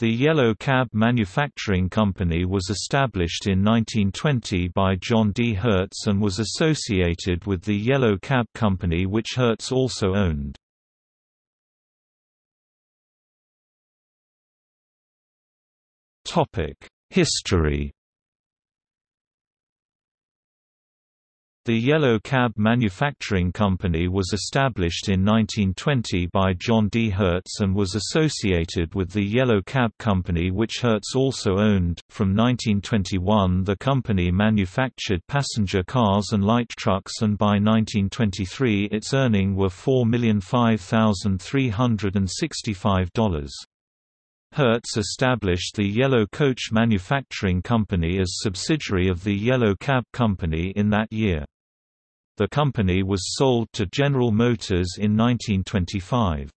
The Yellow Cab Manufacturing Company was established in 1920 by John D. Hertz and was associated with the Yellow Cab Company, which Hertz also owned. History. The Yellow Cab Manufacturing Company was established in 1920 by John D. Hertz and was associated with the Yellow Cab Company, which Hertz also owned. From 1921, the company manufactured passenger cars and light trucks, and by 1923 its earnings were $4,005,365. Hertz established the Yellow Coach Manufacturing Company as subsidiary of the Yellow Cab Company in that year. The company was sold to General Motors in 1925.